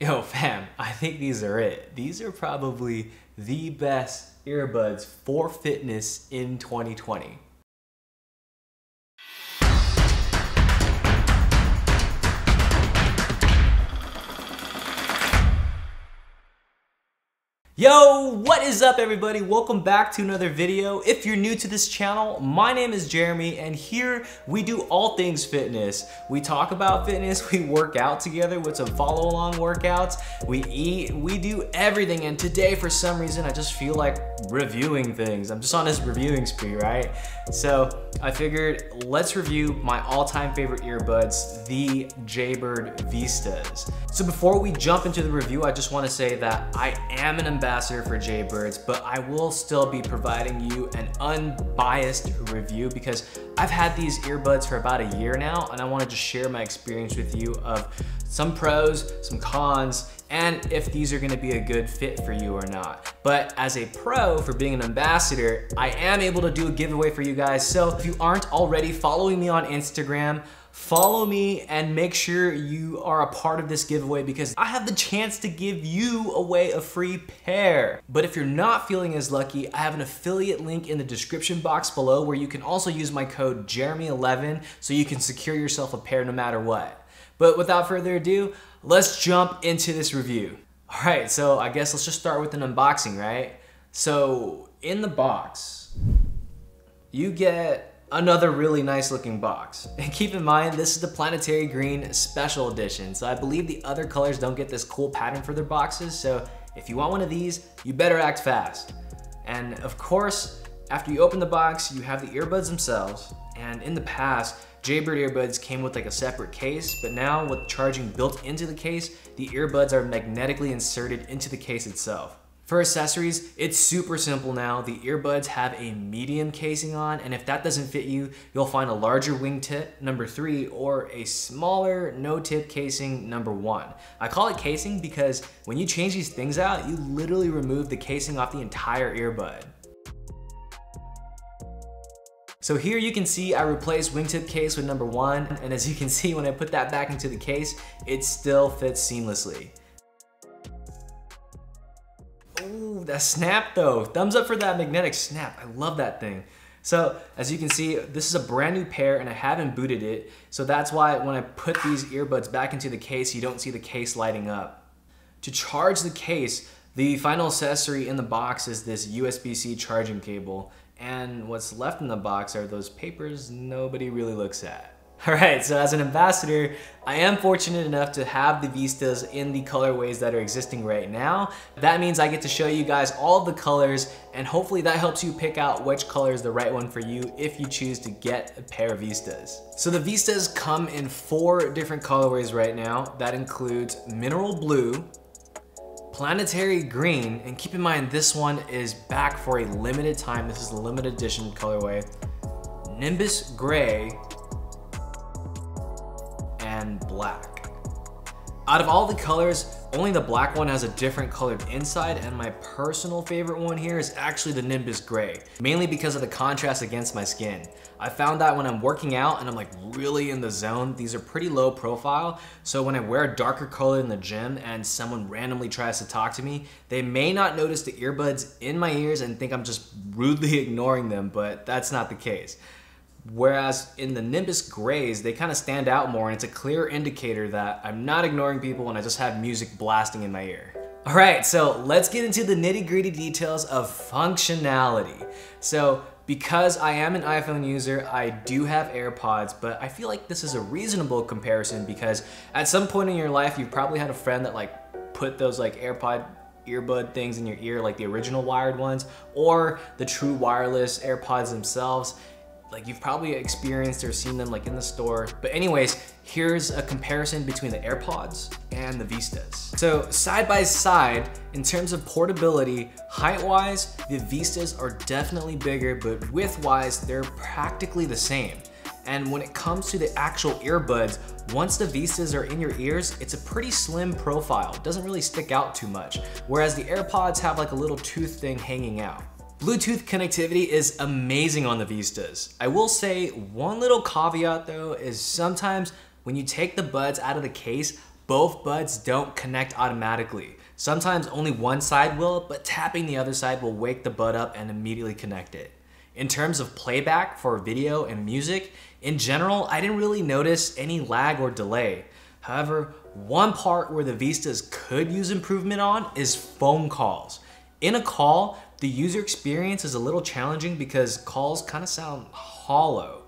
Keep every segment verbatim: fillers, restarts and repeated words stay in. Yo fam, I think these are it. These are probably the best earbuds for fitness in twenty twenty. Yo, what is up everybody? Welcome back to another video. If you're new to this channel, my name is Jeremy and here we do all things fitness. We talk about fitness, we work out together with some follow along workouts, we eat, we do everything. And today for some reason, I just feel like reviewing things. I'm just on this reviewing spree, right? So I figured let's review my all time favorite earbuds, the Jaybird Vistas. So before we jump into the review, I just wanna say that I am an ambassador ambassador for Jaybirds, but I will still be providing you an unbiased review because I've had these earbuds for about a year now and I wanted to share my experience with you of some pros, some cons, and if these are gonna be a good fit for you or not. But as a pro for being an ambassador, I am able to do a giveaway for you guys. So if you aren't already following me on Instagram, follow me and make sure you are a part of this giveaway because I have the chance to give you away a free pair. But if you're not feeling as lucky, I have an affiliate link in the description box below where you can also use my code Jeremy eleven so you can secure yourself a pair no matter what. But without further ado, let's jump into this review. All right, so I guess let's just start with an unboxing, right? So in the box, you get another really nice looking box. And keep in mind, this is the Planetary Green Special Edition. So I believe the other colors don't get this cool pattern for their boxes. So if you want one of these, you better act fast. And of course, after you open the box, you have the earbuds themselves. And in the past, Jaybird earbuds came with like a separate case, but now with charging built into the case, the earbuds are magnetically inserted into the case itself. For accessories, it's super simple now. The earbuds have a medium casing on, and if that doesn't fit you, you'll find a larger wingtip, number three, or a smaller no-tip casing, number one. I call it casing because when you change these things out, you literally remove the casing off the entire earbud. So here you can see I replaced wingtip case with number one, and as you can see, when I put that back into the case, it still fits seamlessly. Ooh, that snap though. Thumbs up for that magnetic snap. I love that thing. So as you can see, this is a brand new pair and I haven't booted it. So that's why when I put these earbuds back into the case, you don't see the case lighting up. To charge the case, the final accessory in the box is this U S B C charging cable. And what's left in the box are those papers nobody really looks at. All right, so as an ambassador, I am fortunate enough to have the Vistas in the colorways that are existing right now. That means I get to show you guys all the colors and hopefully that helps you pick out which color is the right one for you if you choose to get a pair of Vistas. So the Vistas come in four different colorways right now. That includes mineral blue, planetary green, and keep in mind this one is back for a limited time. This is the limited edition colorway. Nimbus gray, and black. Out of all the colors, only the black one has a different colored inside, and my personal favorite one here is actually the Nimbus gray, mainly because of the contrast against my skin. I found that when I'm working out and I'm like really in the zone, these are pretty low profile, so when I wear a darker color in the gym and someone randomly tries to talk to me, they may not notice the earbuds in my ears and think I'm just rudely ignoring them, but that's not the case. Whereas in the Nimbus grays, they kind of stand out more and it's a clear indicator that I'm not ignoring people and I just have music blasting in my ear. All right, so let's get into the nitty-gritty details of functionality. So because I am an iPhone user, I do have AirPods, but I feel like this is a reasonable comparison because at some point in your life, you've probably had a friend that like put those like AirPod earbud things in your ear, like the original wired ones or the true wireless AirPods themselves. Like you've probably experienced or seen them like in the store. But anyways, here's a comparison between the AirPods and the Vistas. So side by side, in terms of portability, height-wise, the Vistas are definitely bigger, but width-wise, they're practically the same. And when it comes to the actual earbuds, once the Vistas are in your ears, it's a pretty slim profile. It doesn't really stick out too much. Whereas the AirPods have like a little tooth thing hanging out. Bluetooth connectivity is amazing on the Vistas. I will say one little caveat though is sometimes when you take the buds out of the case, Both buds don't connect automatically. Sometimes only one side will, but tapping the other side will wake the bud up and immediately connect it. In terms of playback for video and music, in general, I didn't really notice any lag or delay. However, one part where the Vistas could use improvement on is phone calls. In a call, the user experience is a little challenging because calls kind of sound hollow.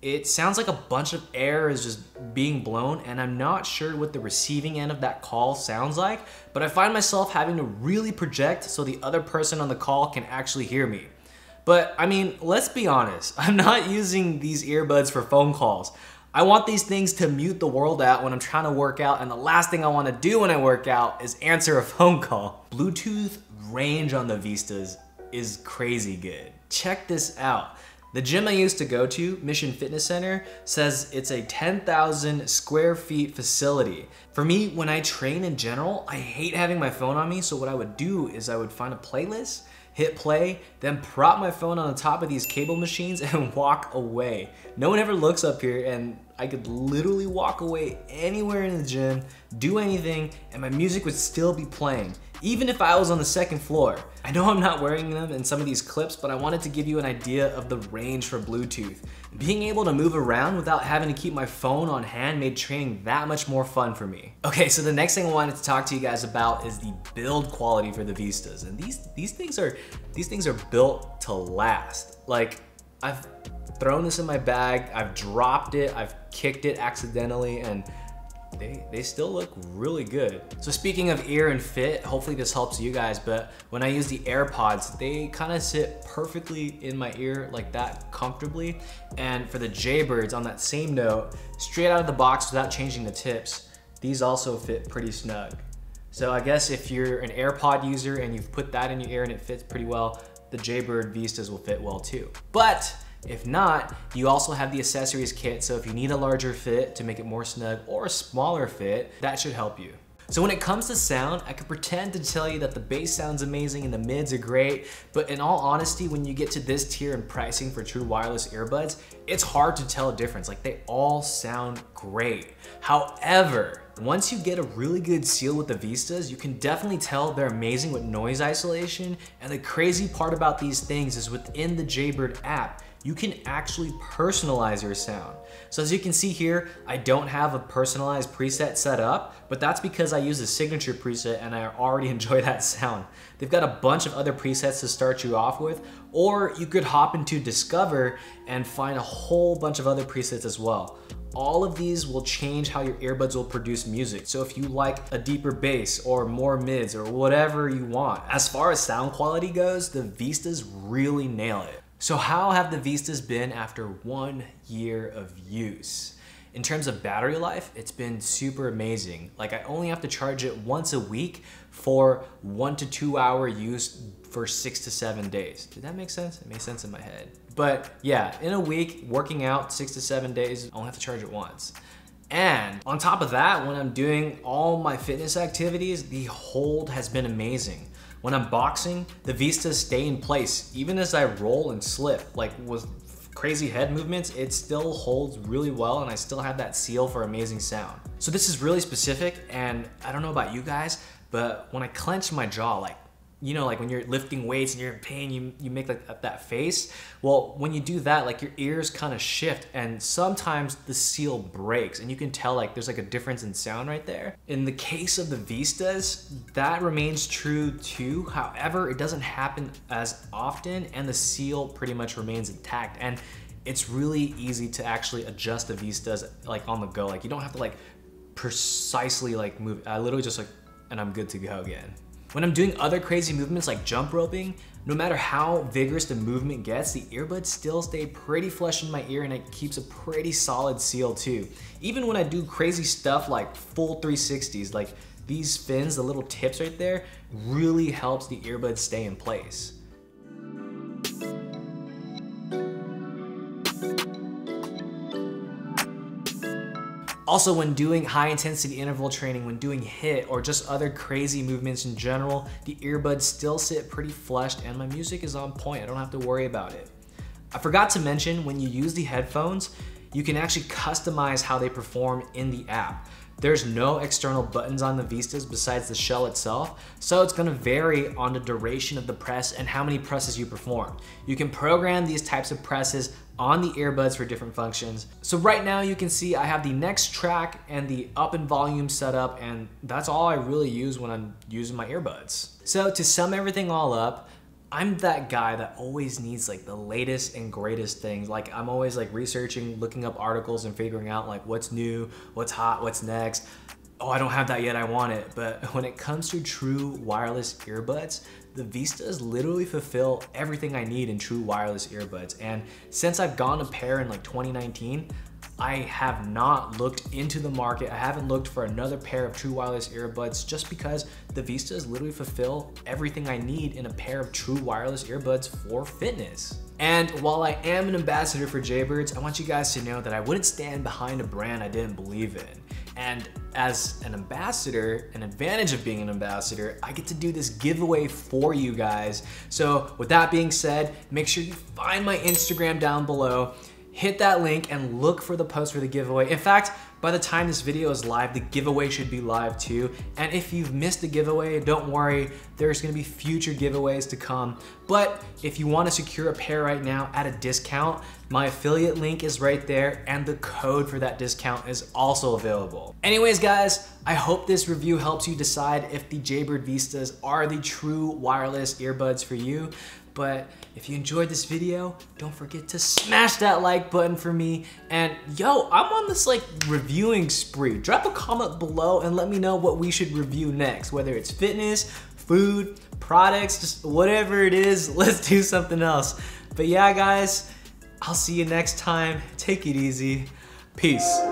It sounds like a bunch of air is just being blown, and I'm not sure what the receiving end of that call sounds like, but I find myself having to really project so the other person on the call can actually hear me. But I mean, let's be honest, I'm not using these earbuds for phone calls. I want these things to mute the world out when I'm trying to work out, and the last thing I want to do when I work out is answer a phone call. Bluetooth range on the Vistas is crazy good. Check this out. The gym I used to go to, Mission Fitness Center, says it's a ten thousand square feet facility. For me, when I train in general, I hate having my phone on me, so what I would do is I would find a playlist, hit play, then prop my phone on the top of these cable machines and walk away. No one ever looks up here, and I could literally walk away anywhere in the gym, do anything, and my music would still be playing, even if I was on the second floor. I know I'm not wearing them in some of these clips, but I wanted to give you an idea of the range for Bluetooth. Being able to move around without having to keep my phone on hand made training that much more fun for me. Okay, so the next thing I wanted to talk to you guys about is the build quality for the Vistas. And these, these, things, are, these things are built to last. Like, I've thrown this in my bag, I've dropped it, I've kicked it accidentally, and They, they still look really good. So speaking of ear and fit, hopefully this helps you guys, but when I use the AirPods, they kind of sit perfectly in my ear like that, comfortably. And for the Jaybirds, on that same note, straight out of the box without changing the tips, these also fit pretty snug. So I guess if you're an AirPod user and you've put that in your ear and it fits pretty well, the Jaybird Vistas will fit well too. But if not, you also have the accessories kit, so if you need a larger fit to make it more snug or a smaller fit, that should help you. So when it comes to sound, I could pretend to tell you that the bass sounds amazing and the mids are great, but in all honesty, when you get to this tier and pricing for true wireless earbuds, it's hard to tell a difference. Like, they all sound great. However, once you get a really good seal with the Vistas, you can definitely tell they're amazing with noise isolation, and the crazy part about these things is within the Jaybird app, you can actually personalize your sound. So as you can see here, I don't have a personalized preset set up, but that's because I use a signature preset and I already enjoy that sound. They've got a bunch of other presets to start you off with, or you could hop into Discover and find a whole bunch of other presets as well. All of these will change how your earbuds will produce music. So if you like a deeper bass or more mids or whatever you want. As far as sound quality goes, the Vistas really nail it. So how have the Vistas been after one year of use? In terms of battery life, it's been super amazing. Like, I only have to charge it once a week for one to two hour use for six to seven days. Did that make sense? It made sense in my head. But yeah, in a week, working out six to seven days, I only have to charge it once. And on top of that, when I'm doing all my fitness activities, the hold has been amazing. When I'm boxing, the Vistas stay in place, even as I roll and slip. Like, with crazy head movements, it still holds really well, and I still have that seal for amazing sound. So this is really specific, and I don't know about you guys, but when I clench my jaw, like, you know, like when you're lifting weights and you're in pain, you, you make like that face. Well, when you do that, like, your ears kind of shift, and sometimes the seal breaks, and you can tell like there's like a difference in sound right there. In the case of the Vistas, that remains true too. However, it doesn't happen as often, and the seal pretty much remains intact. And it's really easy to actually adjust the Vistas like on the go. Like, you don't have to like precisely like move. I literally just like, and I'm good to go again. When I'm doing other crazy movements like jump roping, no matter how vigorous the movement gets, the earbuds still stay pretty flush in my ear, and it keeps a pretty solid seal too. Even when I do crazy stuff like full three sixties, like these fins, the little tips right there, really helps the earbuds stay in place. Also, when doing high intensity interval training, when doing HIIT or just other crazy movements in general, the earbuds still sit pretty flushed and my music is on point. I don't have to worry about it. I forgot to mention, when you use the headphones, you can actually customize how they perform in the app. There's no external buttons on the Vistas besides the shell itself, so it's gonna vary on the duration of the press and how many presses you perform. You can program these types of presses on the earbuds for different functions. So right now you can see I have the next track and the up and volume set up, and that's all I really use when I'm using my earbuds. So to sum everything all up, I'm that guy that always needs like the latest and greatest things. Like I'm always like researching, looking up articles and figuring out like what's new, what's hot, what's next. Oh, I don't have that yet, I want it. But when it comes to true wireless earbuds, the Vistas literally fulfill everything I need in true wireless earbuds. And since I've gone a pair in like twenty nineteen, I have not looked into the market. I haven't looked for another pair of true wireless earbuds just because the Vistas literally fulfill everything I need in a pair of true wireless earbuds for fitness. And while I am an ambassador for Jaybirds, I want you guys to know that I wouldn't stand behind a brand I didn't believe in. And as an ambassador, an advantage of being an ambassador, I get to do this giveaway for you guys. So with that being said, make sure you find my Instagram down below, hit that link and look for the post for the giveaway. In fact, by the time this video is live, the giveaway should be live too. And if you've missed the giveaway, don't worry, there's gonna be future giveaways to come. But if you wanna secure a pair right now at a discount, my affiliate link is right there and the code for that discount is also available. Anyways guys, I hope this review helps you decide if the Jaybird Vistas are the true wireless earbuds for you. But if you enjoyed this video, don't forget to smash that like button for me. And yo, I'm on this like reviewing spree. Drop a comment below and let me know what we should review next, whether it's fitness, food, products, just whatever it is, let's do something else. But yeah, guys, I'll see you next time. Take it easy. Peace.